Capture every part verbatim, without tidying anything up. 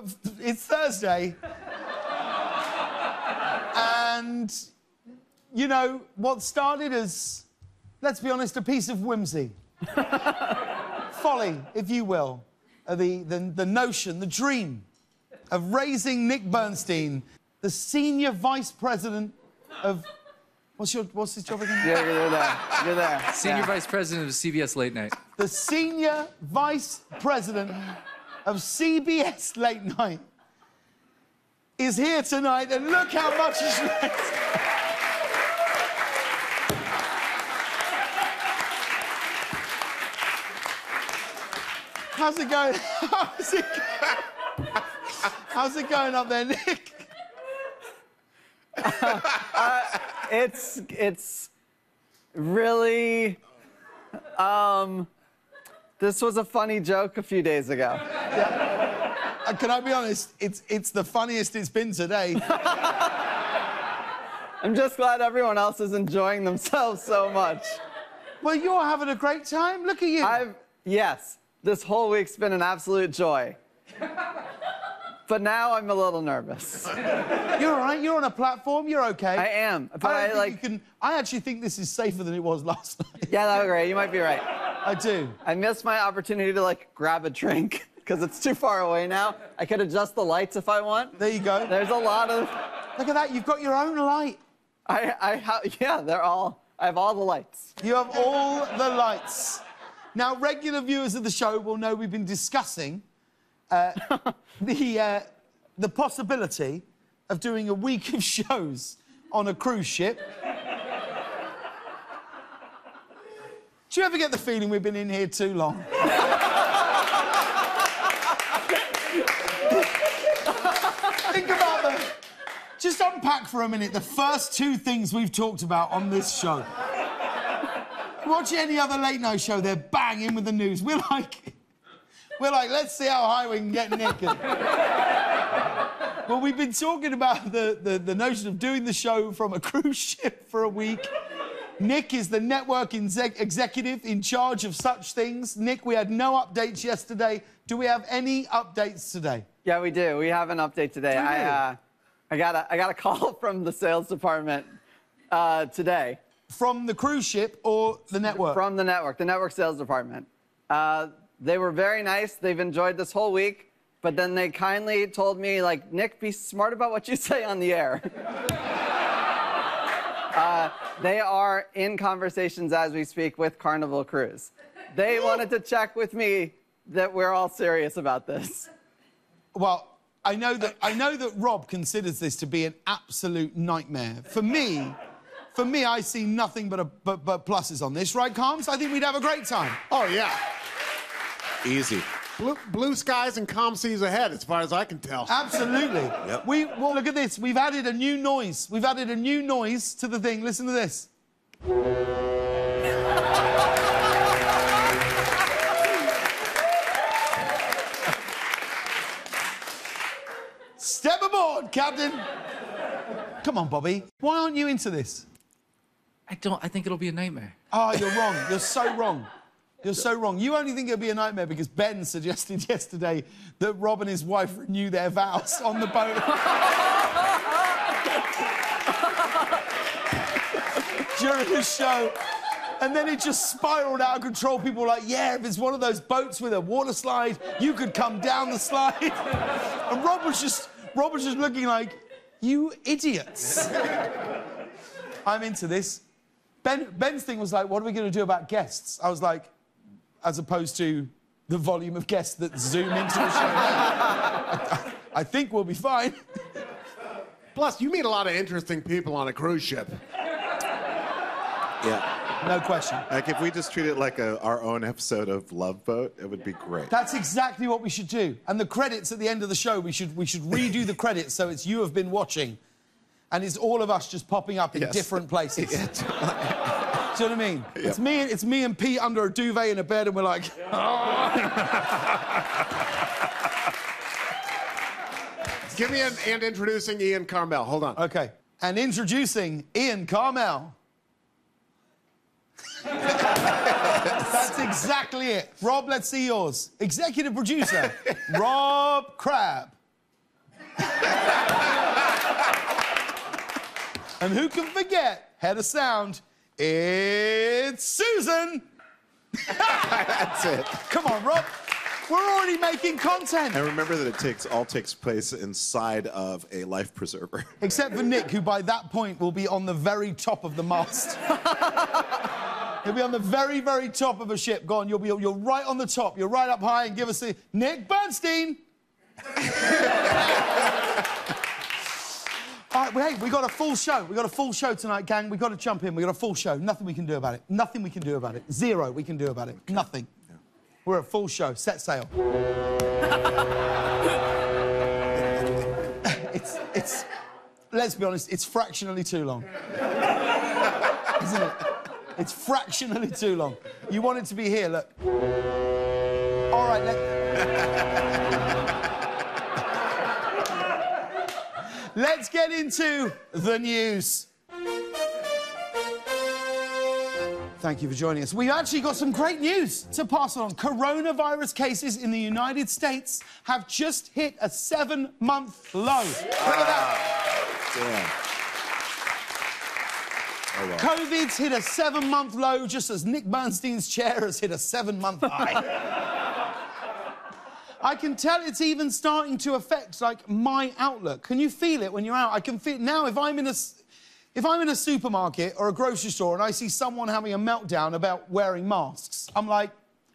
but it's Thursday. And, you know, what started as, let's be honest, a piece of whimsy. Folly, if you will. Uh, the, the, the notion, the dream of raising Nick Bernstein, the senior vice president of... What's your, what's his job again? Yeah, you're there. You're there. Senior yeah. vice president of C B S Late Night. The senior vice president of C B S Late Night is here tonight, and look how much he's raised. How's it going? How's it going? How's it going up there, Nick? Uh, uh, it's it's really um this was a funny joke a few days ago. Yeah. Uh, can I be honest? It's it's the funniest it's been today. I'm just glad everyone else is enjoying themselves so much. Well, you're having a great time. Look at you. I've yes, this whole week's been an absolute joy. But now I'm a little nervous. You're all right. You're on a platform. You're OK. I am. But I, I like... You can, I actually think this is safer than it was last night. Yeah, that would be great. You might be right. I do. I missed my opportunity to, like, grab a drink because it's too far away now. I could adjust the lights if I want. There you go. There's a lot of... Look at that. You've got your own light. I... I ha yeah, they're all... I have all the lights. You have all the lights. Now, regular viewers of the show will know we've been discussing... Uh, the, uh, the possibility of doing a week of shows on a cruise ship. Do you ever get the feeling we've been in here too long? Think about the... Just unpack for a minute the first two things we've talked about on this show. Watch any other late-night show, they're bang in with the news. We're like... We're like, let's see how high we can get Nick. Well, we've been talking about the, the, the notion of doing the show from a cruise ship for a week. Nick is the network exec executive in charge of such things. Nick, we had no updates yesterday. Do we have any updates today? Yeah, we do. We have an update today. I, uh, I, got a, I got a call from the sales department uh, today. From the cruise ship or the network? From the network, the network sales department. Uh, They were very nice. They've enjoyed this whole week. But then they kindly told me, like, Nick, be smart about what you say on the air. uh, they are in conversations as we speak with Carnival Cruise. They wanted to check with me that we're all serious about this. Well, I know that, I know that Rob considers this to be an absolute nightmare. For me... For me, I see nothing but, a, but, but pluses on this. Right, Carms? I think we'd have a great time. Oh, yeah. Easy. Blue, blue skies and calm seas ahead, as far as I can tell. Absolutely. Yep. We, well, look at this. We've added a new noise. We've added a new noise to the thing. Listen to this. Step aboard, Captain. Come on, Bobby. Why aren't you into this? I don't. I think it'll be a nightmare. Oh, you're wrong. You're so wrong. You're so wrong. You only think it'll be a nightmare because Ben suggested yesterday that Rob and his wife renew their vows on the boat. During the show. And then it just spiralled out of control. People were like, yeah, if it's one of those boats with a water slide, you could come down the slide. And Rob was just... Rob was just looking like, you idiots. I'm into this. Ben, Ben's thing was like, what are we going to do about guests? I was like, as opposed to the volume of guests that zoom into the show. I, I, I think we'll be fine. Plus, you meet a lot of interesting people on a cruise ship. Yeah. No question. Like, if we just treat it like a, our own episode of Love Boat, it would be great. That's exactly what we should do. And the credits at the end of the show, we should, we should redo the credits so it's you have been watching. And it's all of us just popping up in yes. different places. Yeah. Do you know what I mean? Yep. It's me. It's me and Pete under a duvet in a bed, and we're like, yeah. oh. Give me an and introducing Ian Carmel. Hold on. Okay. And introducing Ian Carmel. That's exactly it. Rob, let's see yours. Executive producer Rob Crabb. And who can forget Head of Sound? It's Susan! That's it. Come on, Rob. We're already making content. And remember that it takes all takes place inside of a life preserver. Except for Nick, who by that point will be on the very top of the mast. He'll be on the very, very top of a ship. Go on, you'll be you're right on the top. You're right up high and give us the Nick Bernstein! All right, well, hey, we got a full show. We got a full show tonight, gang. We got to jump in. We got a full show. Nothing we can do about it. Nothing we can do about it. Zero we can do about it. Okay. Nothing. Yeah. We're a full show. Set sail. it's it's. Let's be honest. It's fractionally too long, isn't it? It's fractionally too long. You want it to be here. Look. All right. Let's... Let's get into the news. Thank you for joining us. We've actually got some great news to pass on. Coronavirus cases in the United States have just hit a seven-month low. Wow. Look at that. Oh, wow. COVID's hit a seven-month low, just as Nick Bernstein's chair has hit a seven-month high. I can tell it's even starting to affect, like, my outlook. Can you feel it when you're out? I can feel it now. If I'm in a, if I'm in a supermarket or a grocery store and I see someone having a meltdown about wearing masks, I'm like,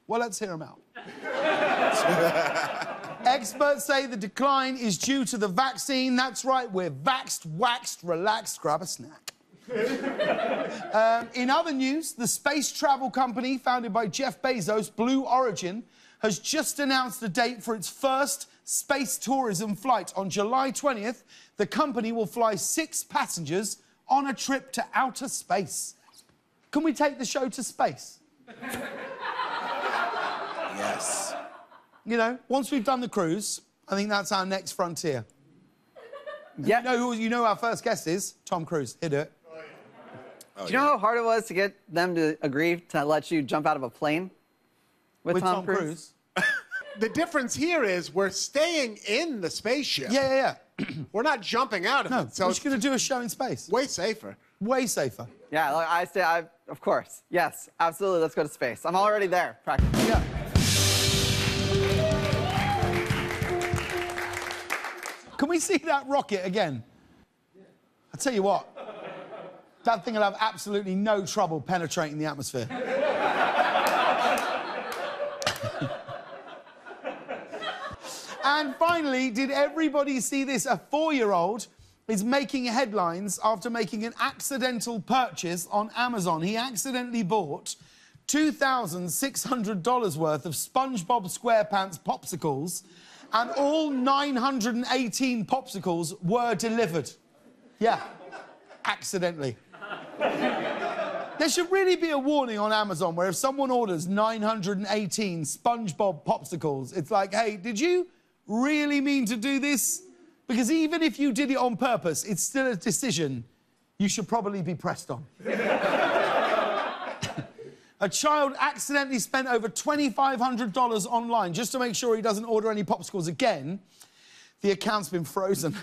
well, let's hear them out. Experts say the decline is due to the vaccine. That's right, we're vaxxed, waxed, relaxed, grab a snack. um, in other news, the space travel company founded by Jeff Bezos, Blue Origin, has just announced the date for its first space tourism flight. On July twentieth, the company will fly six passengers on a trip to outer space. Can we take the show to space? Yes. You know, once we've done the cruise, I think that's our next frontier. Yeah. You know who, you know who our first guest is? Tom Cruise. He'll do it. Oh, yeah. Oh, do you yeah. know how hard it was to get them to agree to let you jump out of a plane? With, with Tom, Tom Cruise. Cruise. The difference here is we're staying in the spaceship. Yeah, yeah, yeah. We're not jumping out of no, it. So we're just going to do a show in space. Way safer. Way safer. Yeah, like I say, I, of course. Yes, absolutely. Let's go to space. I'm already there, practically. Yeah. Can we see that rocket again? Yeah. I'll tell you what. That thing will have absolutely no trouble penetrating the atmosphere. And finally, did everybody see this? A four-year-old is making headlines after making an accidental purchase on Amazon. He accidentally bought two thousand six hundred dollars worth of SpongeBob SquarePants popsicles, and all nine hundred eighteen popsicles were delivered. Yeah, accidentally. There should really be a warning on Amazon where if someone orders nine hundred eighteen SpongeBob popsicles, it's like, hey, did you really mean to do this? Because even if you did it on purpose, it's still a decision you should probably be pressed on. A child accidentally spent over twenty-five hundred dollars online just to make sure he doesn't order any popsicles again. The account's been frozen.